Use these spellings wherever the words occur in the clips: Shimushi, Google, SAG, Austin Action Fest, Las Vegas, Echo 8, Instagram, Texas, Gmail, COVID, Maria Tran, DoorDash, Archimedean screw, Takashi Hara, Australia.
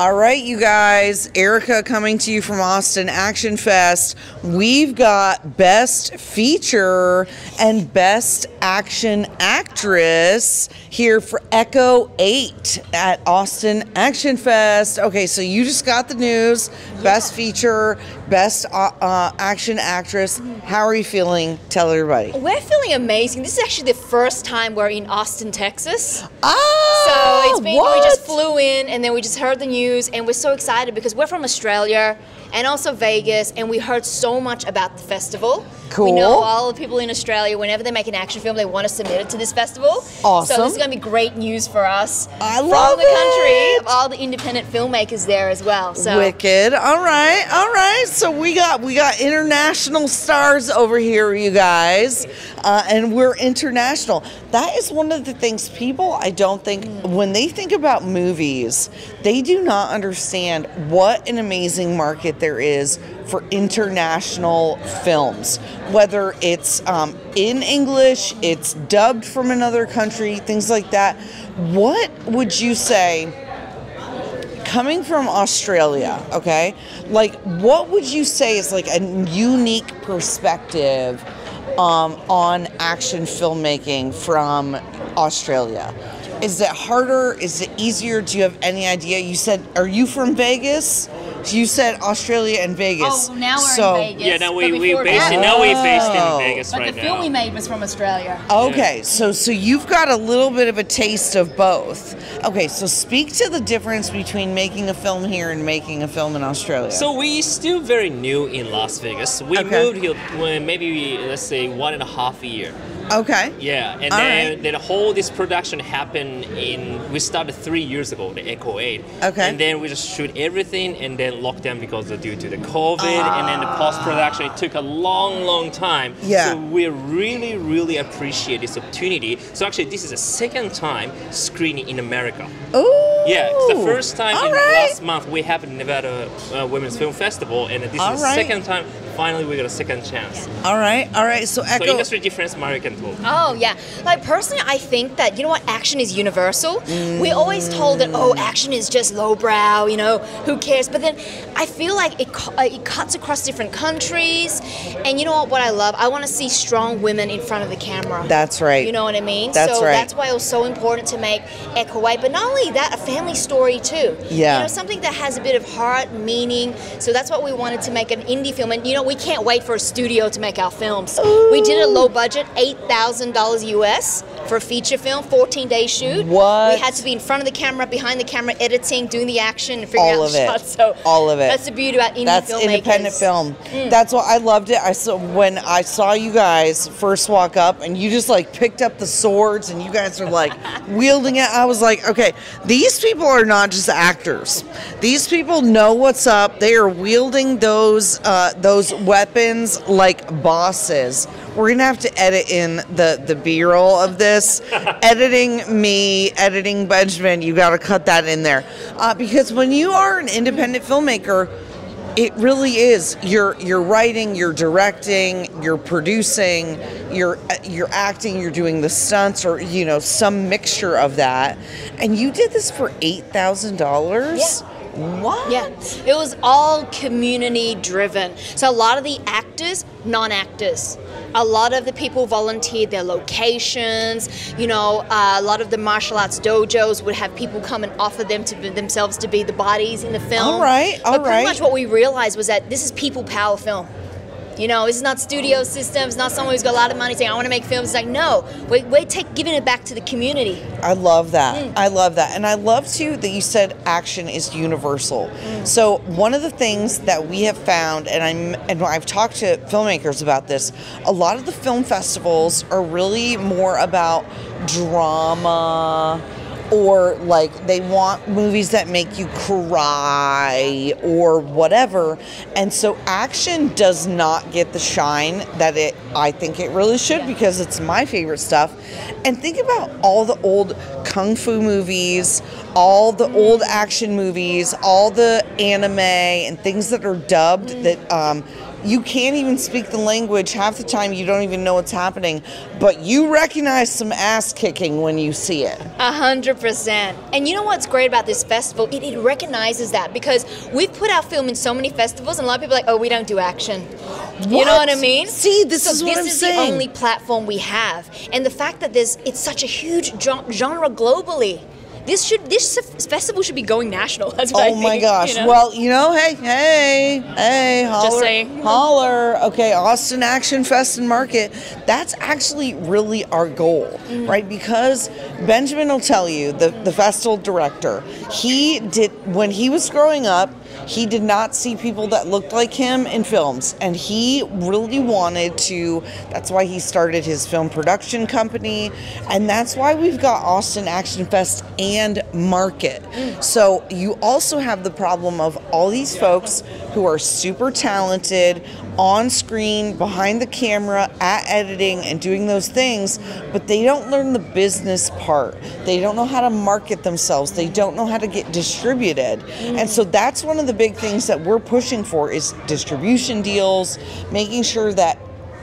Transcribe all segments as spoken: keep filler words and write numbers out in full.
All right, you guys, Erica coming to you from Austin Action Fest. We've got Best Feature and Best Action Actress here for Echo eight at Austin Action Fest. Okay, so you just got the news. Yeah. Best Feature, Best uh, uh, Action Actress. How are you feeling? Tell everybody. We're feeling amazing. This is actually the first time we're in Austin, Texas. Oh, so it's been, what? We just flew in and then we just heard the news and we're so excited because we're from Australia and also Vegas, and we heard so much about the festival. Cool. We know all the people in Australia, whenever they make an action film, they want to submit it to this festival. Awesome. So this is going to be great news for us. I love it. From the country, of all the independent filmmakers there as well. So. Wicked. All right, all right. So we got we got international stars over here, you guys, uh, and we're international. That is one of the things people, I don't think, mm. when they think about movies, they do not understand what an amazing market there is for international films, whether it's um, in English, it's dubbed from another country, things like that. What would you say, coming from Australia, okay, like what would you say is like a unique perspective um, on action filmmaking from Australia? Is it harder? Is it easier? Do you have any idea? You said, are you from Vegas? You said Australia and Vegas. Oh, now we're so, in Vegas. Yeah, now we we based in, now we based in Vegas but right now. But the film now. we made was from Australia. Okay, yeah. so so you've got a little bit of a taste of both. Okay, so speak to the difference between making a film here and making a film in Australia. So we're still very new in Las Vegas. We okay. moved here when maybe let's say one and a half a year. Okay. Yeah, and then, right. then whole this production happened in, we started three years ago, the Echo eight. Okay. And then we just shoot everything and then locked down because of, due to the COVID ah. and then the post-production, it took a long, long time. Yeah. So we really, really appreciate this opportunity. So actually this is the second time screening in America. Ooh. Yeah, it's the first time in right. last month we have Nevada uh, Women's Film Festival, and this all is the right. second time. Finally, we got a second chance. Yeah. All right, all right. So, Echo. So industry difference, Maria can talk. Oh yeah, like personally, I think that you know what, action is universal. Mm. We're always told that oh, action is just lowbrow, you know, who cares? But then I feel like it cu it cuts across different countries, and you know what? What I love, I want to see strong women in front of the camera. That's right. You know what I mean? That's so right. That's why it was so important to make Echo eight. But not only that, a family story too. Yeah. You know, something that has a bit of heart, meaning. So that's what we wanted to make an indie film, and you know, we can't wait for a studio to make our films. Ooh. We did a low budget, eight thousand dollars U S for a feature film, fourteen day shoot. What? We had to be in front of the camera, behind the camera, editing, doing the action, and figuring all out the shots. So all of it. That's the beauty about indie filmmakers. That's independent film. Mm. That's why I loved it. I saw when I saw you guys first walk up, and you just like picked up the swords, and you guys are like wielding it. I was like, okay, these people are not just actors. These people know what's up. They are wielding those uh, those. weapons like bosses. We're gonna have to edit in the the B-roll of this. Editing me, editing Benjamin, you got to cut that in there, uh, because when you are an independent filmmaker, it really is. You're you're writing, you're directing, you're producing, you're you're acting, you're doing the stunts, or you know some mixture of that. And you did this for eight thousand dollars. What? Yeah, it was all community driven. So a lot of the actors, non-actors. A lot of the people volunteered their locations. You know, uh, a lot of the martial arts dojos would have people come and offer them to be, themselves to be the bodies in the film. All right, all but pretty right. much what we realized was that this is people power film. You know, this is not studio systems, not someone who's got a lot of money saying, I want to make films. It's like, no, we're, we're take, giving it back to the community. I love that. Mm. I love that. And I love, too, that you said action is universal. Mm. So one of the things that we have found, and, I'm, and I've talked to filmmakers about this, a lot of the film festivals are really more about drama, or like they want movies that make you cry or whatever. And so action does not get the shine that it I think it really should, because it's my favorite stuff. And think about all the old kung fu movies, all the old action movies, all the anime and things that are dubbed that um, you can't even speak the language. Half the time you don't even know what's happening, but you recognize some ass kicking when you see it. A hundred percent. And you know what's great about this festival? It, it recognizes that, because we've put our film in so many festivals and a lot of people are like, oh, we don't do action. What? You know what I mean? See, this so is what this I'm is saying. This is the only platform we have. And the fact that there's, it's such a huge genre globally. This should this festival should be going national. That's what oh I think, my gosh! You know? Well, you know, hey, hey, hey, holler, just saying. holler. Okay, Austin Action Fest and Market. That's actually really our goal, mm-hmm. right? Because Benjamin will tell you, the the festival director, he did when he was growing up. He did not see people that looked like him in films, and he really wanted to. That's why he started his film production company, and that's why we've got Austin Action Fest and Market. So you also have the problem of all these folks who are super talented on screen, behind the camera, at editing and doing those things, but they don't learn the business part. They don't know how to market themselves. They don't know how to get distributed. And so that's one of the big things that we're pushing for is distribution deals, making sure that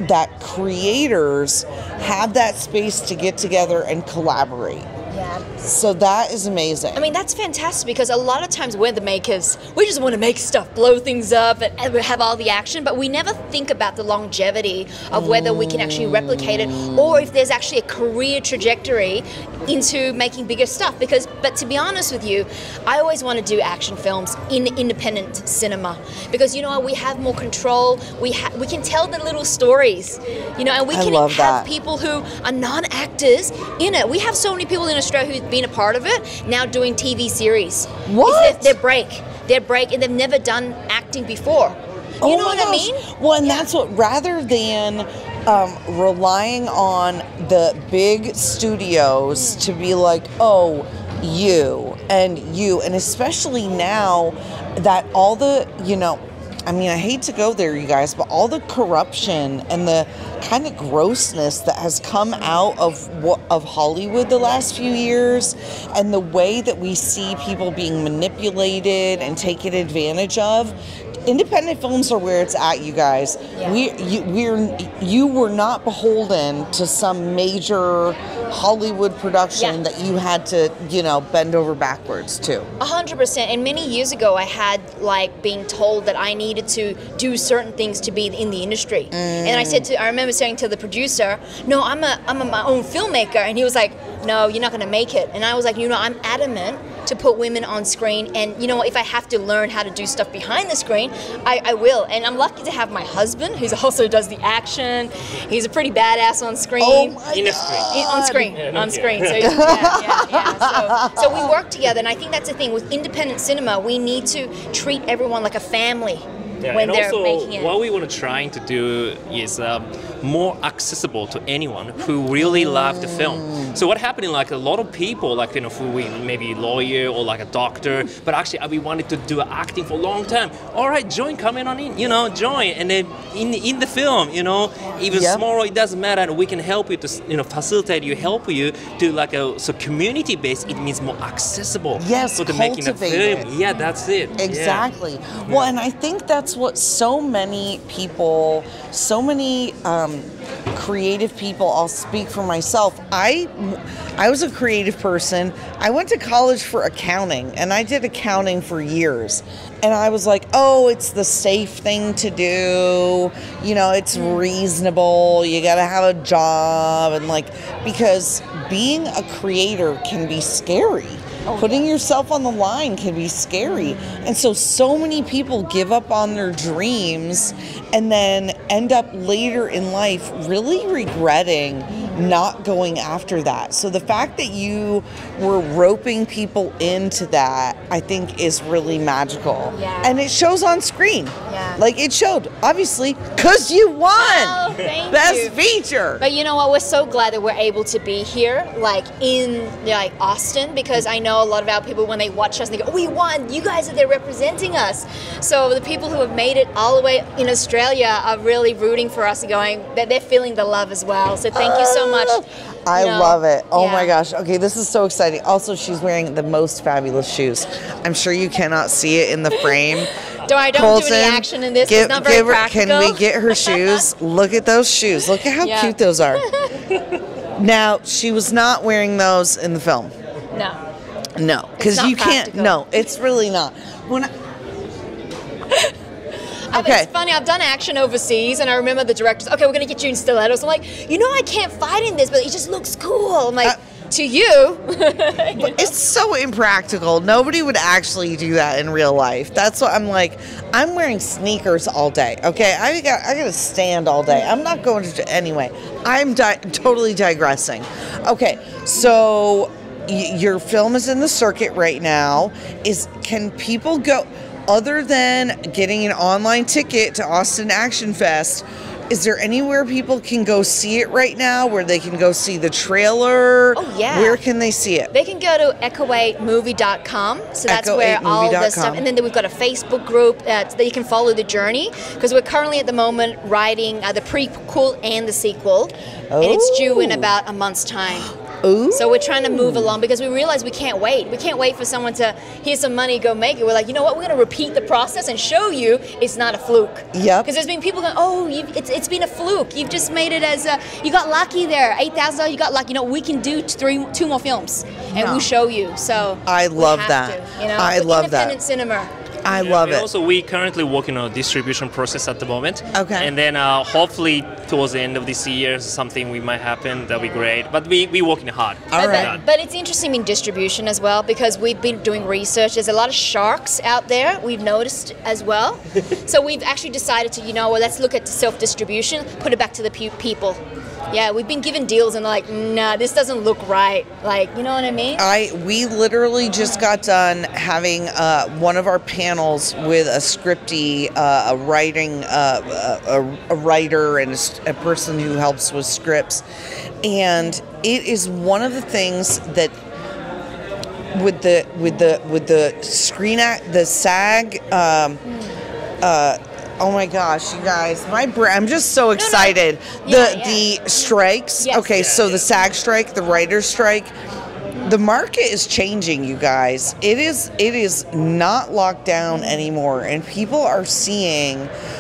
that creators have that space to get together and collaborate. Yeah. So that is amazing. I mean, that's fantastic, because a lot of times we're the makers. We just want to make stuff, blow things up, and, and have all the action, but we never think about the longevity of whether we can actually replicate it, or if there's actually a career trajectory into making bigger stuff. Because, but to be honest with you, I always want to do action films in independent cinema, because you know what, we have more control. We ha we can tell the little stories, you know, and we can have that. people who are non-actors in it. We have so many people in a who's been a part of it now doing T V series. What? It's their, their break, their break, and they've never done acting before. You oh know what gosh. I mean? Well, and yeah. that's what, rather than um, relying on the big studios mm. to be like, oh, you and you, and especially now that all the, you know, I mean, I hate to go there, you guys, but all the corruption and the kind of grossness that has come out of of Hollywood the last few years, and the way that we see people being manipulated and taken advantage of, independent films are where it's at, you guys. Yeah. We you, we're you were not beholden to some major Hollywood production yeah. that you had to, you know, bend over backwards to. A hundred percent. And many years ago, I had like being told that I needed to do certain things to be in the industry. Mm. And I said to, I remember saying to the producer, "No, I'm a, I'm a, my own filmmaker," and he was like, "No, you're not going to make it." And I was like, "You know, I'm adamant to put women on screen, and you know, if I have to learn how to do stuff behind the screen, I, I will." And I'm lucky to have my husband, who also does the action. He's a pretty badass on screen. Oh my in God. On screen, yeah, on screen. So, yeah, yeah, yeah. So, so we work together, and I think that's the thing with independent cinema. We need to treat everyone like a family. Yeah, when and they're also, making it. What we want to trying to do is um, more accessible to anyone who really love the film. So what happened, like a lot of people, like you know, who we maybe lawyer or like a doctor, but actually we wanted to do acting for a long time. All right, join, come in on in, you know, join, and then in in the film, you know, even yep. smaller, it doesn't matter, and we can help you to, you know, facilitate you, help you to like a so community based. It means more accessible. Yes, so to making a film. It. Yeah, that's it. Exactly. Yeah. Well, and I think that's. That's what so many people, so many um, creative people, I'll speak for myself. I, I was a creative person. I went to college for accounting, and I did accounting for years. And I was like, oh, it's the safe thing to do. You know, it's reasonable. You got to have a job. And like, because being a creator can be scary. Putting yourself on the line can be scary. And so, so many people give up on their dreams and then end up later in life really regretting not going after that. So the fact that you were roping people into that, I think is really magical. Yeah. And it shows on screen. Yeah. Like it showed, obviously, because you won. Oh, thank Best you. Feature. But you know what? We're so glad that we're able to be here, like in like Austin, because I know a lot of our people, when they watch us, they go, oh, we won. You guys are there representing us. So the people who have made it all the way in Australia are really rooting for us and going, that they're feeling the love as well. So thank uh. you so much. Much, I know. Love it. Oh yeah. My gosh. Okay, this is so exciting. Also, she's wearing the most fabulous shoes. I'm sure you cannot see it in the frame, do I don't Colton, do any action in this? Give, it's not very give her, practical. Can we get her shoes? Look at those shoes. Look at how yeah. cute those are. Now, she was not wearing those in the film. No. No, because you practical. can't. No, it's really not. When I, I okay. It's funny, I've done action overseas, and I remember the directors, okay, we're going to get you in stilettos. I'm like, you know, I can't fight in this, but it just looks cool. I'm like, uh, to you. you know? It's so impractical. Nobody would actually do that in real life. That's what I'm like. I'm wearing sneakers all day, okay? I got I got to stand all day. I'm not going to, anyway, I'm di totally digressing. Okay, so your film is in the circuit right now. Is can people go, other than getting an online ticket to Austin Action Fest, is there anywhere people can go see it right now, where they can go see the trailer? Oh, yeah. Where can they see it? They can go to echo eight movie dot com. So that's where all the stuff. And then we've got a Facebook group uh, that you can follow the journey, because we're currently at the moment writing uh, the prequel and the sequel. Oh. And it's due in about a month's time. Ooh. So we're trying to move along, because we realize we can't wait. We can't wait for someone to, here's some money, go make it. We're like, you know what, we're going to repeat the process and show you it's not a fluke. Yep. Because there's been people going, oh, you've, it's, it's been a fluke. You've just made it as a, you got lucky there. eight thousand dollars, you got lucky. You know, we can do three, two more films, and yeah. we'll show you. So I love that. To, you know? I we're love independent that. Cinema. I yeah, love it. Also, we currently working on a distribution process at the moment. Okay. And then uh, hopefully towards the end of this year, something we might happen. That'll be great. But we we working hard. All right. But, but it's interesting in distribution as well, because we've been doing research. There's a lot of sharks out there. We've noticed as well. So we've actually decided to, you know, well, let's look at self-distribution. Put it back to the pe people. Yeah, we've been given deals and like, nah, this doesn't look right. Like, you know what I mean? I we literally just got done having uh, one of our panels with a scripty, uh, a writing, uh, a, a writer, and a, a person who helps with scripts, and it is one of the things that with the with the with the Screen Act, the SAG. Um, uh, Oh my gosh, you guys! My brain, I'm just so excited. No, no. Yeah, the yeah. the strikes. Yes. Okay, yeah, so yeah. the SAG strike, the writers' strike. The market is changing, you guys. It is it is not locked down anymore, and people are seeing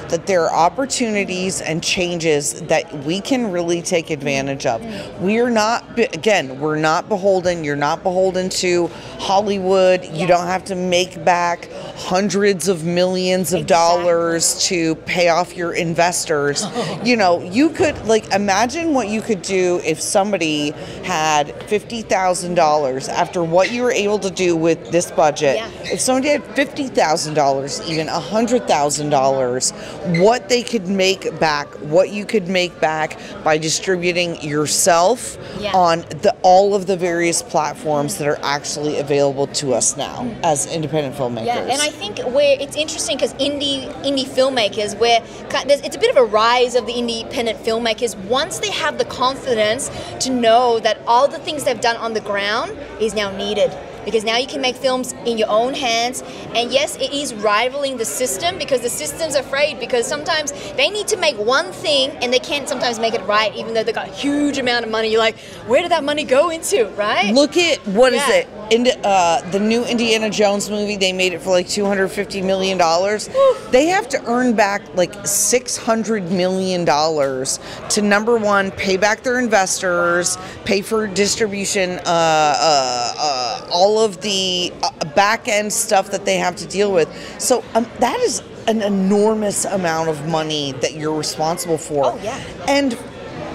that there are opportunities and changes that we can really take advantage of. We are not again, we're not beholden. You're not beholden to Hollywood. You yes. don't have to make back hundreds of millions of exactly. dollars to pay off your investors. You know, you could like imagine what you could do if somebody had fifty thousand dollars. After what you were able to do with this budget, yeah. if somebody had fifty thousand dollars, even one hundred thousand dollars, what they could make back, what you could make back by distributing yourself yeah. on the, all of the various platforms that are actually available to us now as independent filmmakers. Yeah, and I think where it's interesting, because indie indie filmmakers, where it's a bit of a rise of the independent filmmakers, once they have the confidence to know that all the things they've done on the ground is now needed, because now you can make films in your own hands. And yes, it is rivaling the system, because the system's afraid, because sometimes they need to make one thing and they can't sometimes make it right, even though they got a huge amount of money. You're like, where did that money go into, right? Look at, what yeah. is it? In, uh, the new Indiana Jones movie, they made it for like two hundred fifty million dollars. They have to earn back like six hundred million dollars to, number one, pay back their investors, pay for distribution, uh, uh, uh, all of the uh, back-end stuff that they have to deal with. So um, that is an enormous amount of money that you're responsible for. Oh, yeah. And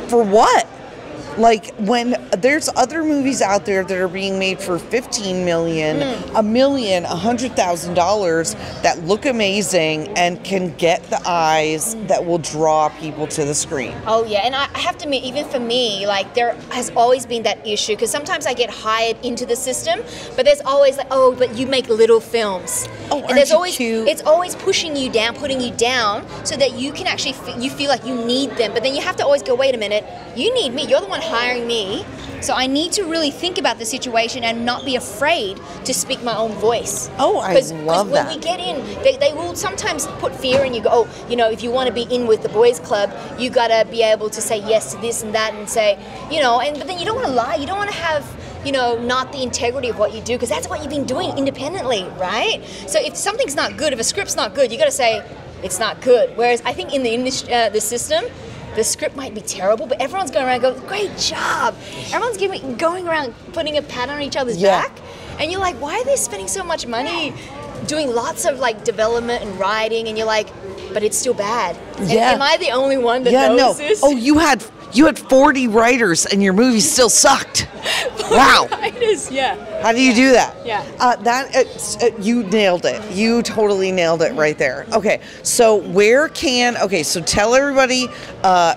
for what? Like, when there's other movies out there that are being made for fifteen million dollars, mm. a million, one hundred thousand dollars that look amazing and can get the eyes mm. that will draw people to the screen. Oh, yeah. And I have to admit, even for me, like, there has always been that issue, because sometimes I get hired into the system, but there's always like, oh, but you make little films. Oh, and aren't there's you always cute? It's always pushing you down, putting you down, so that you can actually, f you feel like you need them. But then you have to always go, wait a minute, you need me. You're the one hiring me, so I need to really think about the situation and not be afraid to speak my own voice. Oh, I Cause, love cause that. When we get in, they, they will sometimes put fear in you. Go, oh, you know, if you want to be in with the boys club, you gotta be able to say yes to this and that, and say, you know, and but then you don't want to lie. You don't want to have you know, not the integrity of what you do, because that's what you've been doing independently, right? So if something's not good, if a script's not good, you got to say it's not good. Whereas I think in the uh, the system, the script might be terrible, but everyone's going around going, great job. Everyone's giving, going around putting a pat on each other's yeah. back. And you're like, why are they spending so much money doing lots of like development and writing? And you're like, but it's still bad. Yeah. Am I the only one that yeah, knows no. this? Oh, you had you had forty writers and your movie still sucked. Wow. Writers, yeah. How do you yeah. do that? Yeah. Uh, that uh, you nailed it. You totally nailed it right there. Okay. So where can okay? So tell everybody, uh,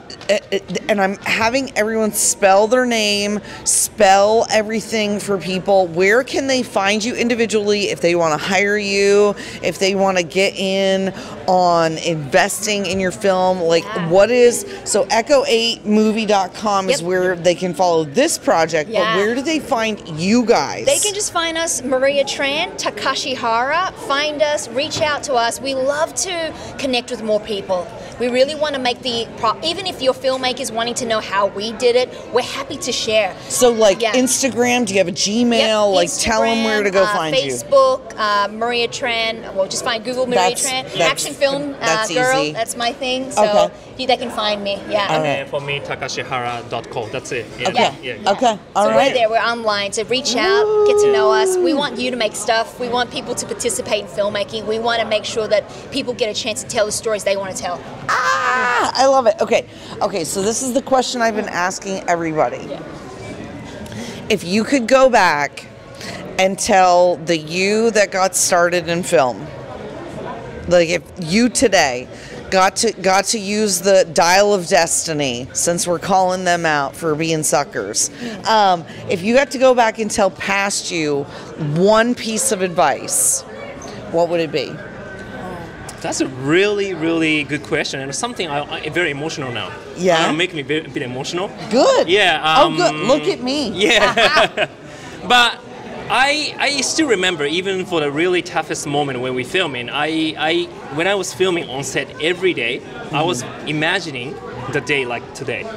and I'm having everyone spell their name, spell everything for people. Where can they find you individually if they want to hire you, if they want to get in on investing in your film? Like yeah. what is so echo eight movie dot com yep. is where they can follow this project. Yeah. But where do they find you guys? They can just find us, Maria Tran, Takashi Hara. Find us, reach out to us. We love to connect with more people. We really want to make the pro even if your filmmakers wanting to know how we did it, we're happy to share. So like yeah. Instagram, do you have a Gmail? Yep. Like Instagram, tell them where to go uh, find Facebook, you. Facebook, uh, Maria Tran. Well, just find Google Maria that's, Tran. That's, Action Film uh, that's Girl. Easy. That's my thing. So okay. they can find me. Yeah. And okay. for me, Takashi Hara dot com. That's it. Yeah. Okay. Yeah. Yeah. Okay. All so right. We're there. We're online. So reach out, Ooh. get to know us. We want you to make stuff. We want people to participate in filmmaking. We want to make sure that people get a chance to tell the stories they want to tell. Ah, I love it. Okay. Okay, so this is the question I've been asking everybody. Yeah. If you could go back and tell the you that got started in film, like if you today got to got to use the dial of destiny, since we're calling them out for being suckers, um, if you got to go back and tell past you one piece of advice, what would it be? That's a really, really good question, and something I, I very emotional now. Yeah, uh, make me a bit, a bit emotional. Good. Yeah. Um, oh, good. Look at me. Yeah. But I, I still remember, even for the really toughest moment when we filming. I, I, when I was filming on set every day, mm-hmm. I was imagining the day like today.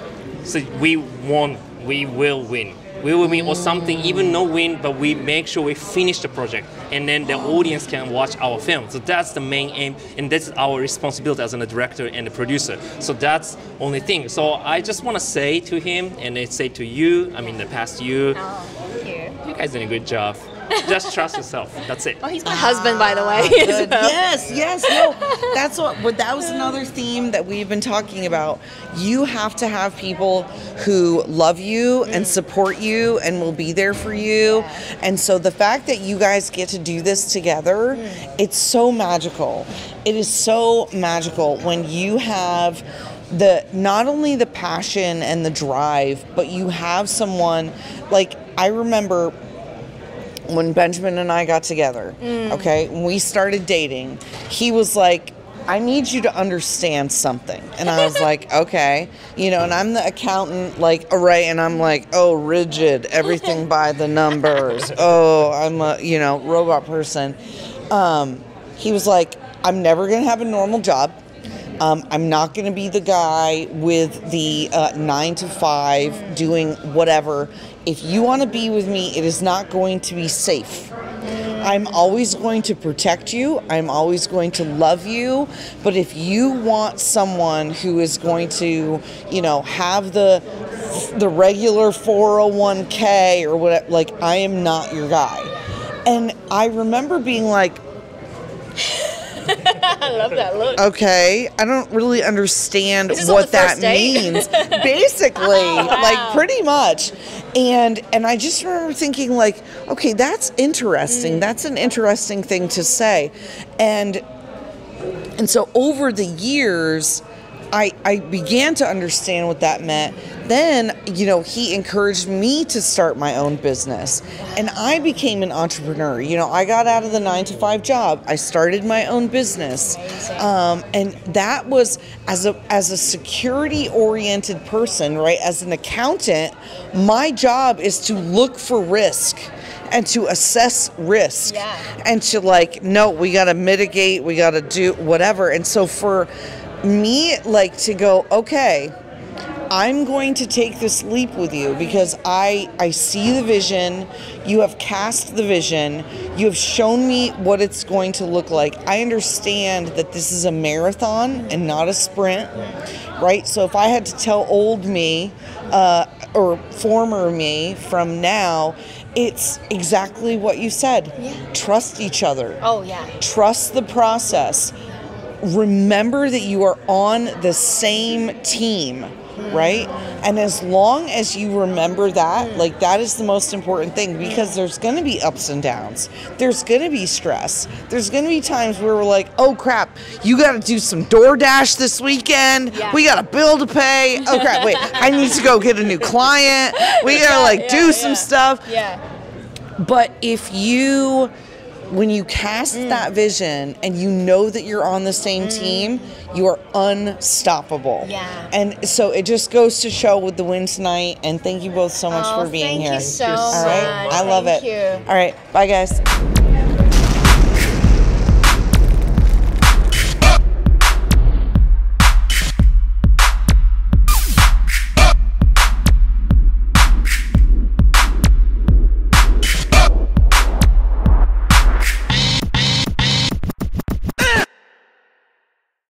So we won. We will win. We will win or something, even no win, but we make sure we finish the project, and then the audience can watch our film. So that's the main aim, and that's our responsibility as a director and a producer. So that's only thing. So I just want to say to him, and I say to you, I mean the past you, oh, thank you. You guys did a good job. Just trust yourself. That's it. Oh, he's my ah, husband, by the way. Good. Yes, yes. No, that's what. But that was another theme that we've been talking about. You have to have people who love you and support you and will be there for you. Yeah. And so the fact that you guys get to do this together, mm. it's so magical. It is so magical when you have the not only the passion and the drive, but you have someone like I remember. When Benjamin and I got together, mm. okay, when we started dating, he was like, I need you to understand something. And I was like, okay. You know, and I'm the accountant, like, array, and I'm like, oh, rigid, everything by the numbers. Oh, I'm a, you know, robot person. Um, he was like, I'm never going to have a normal job. Um, I'm not going to be the guy with the uh, nine to five doing whatever. If you want to be with me, it is not going to be safe. I'm always going to protect you. I'm always going to love you. But if you want someone who is going to, you know, have the the regular four oh one K or whatever, like, I am not your guy. And I remember being like, I love that look. Okay, I don't really understand what that means. Basically, oh, wow. like pretty much. And and I just remember thinking like, okay, that's interesting. Mm. That's an interesting thing to say. And and so over the years, I I began to understand what that meant. Then, you know, he encouraged me to start my own business, and I became an entrepreneur. You know, I got out of the nine to five job. I started my own business, um, and that was as a as a security oriented person, right? As an accountant, my job is to look for risk and to assess risk, yeah. and to like, no, we got to mitigate, we got to do whatever. And so for me, like to go, okay. I'm going to take this leap with you because I, I see the vision, you have cast the vision, you have shown me what it's going to look like. I understand that this is a marathon and not a sprint, right? So if I had to tell old me uh, or former me from now, it's exactly what you said. Yeah. Trust each other. Oh, yeah. Trust the process. Remember that you are on the same team, right? And as long as you remember that, like, that is the most important thing, because there's going to be ups and downs. There's going to be stress. There's going to be times where we're like, oh crap, you got to do some DoorDash this weekend. Yeah. We got a bill to pay. Oh crap, wait, I need to go get a new client. We got to like yeah, do yeah, some yeah. stuff. Yeah. But if you... when you cast mm. that vision and you know that you're on the same mm. team, you are unstoppable. Yeah. And so it just goes to show with the win tonight. And thank you both so much oh, for being thank here. Thank you so All much. Right? I thank love it. You. All right. Bye, guys.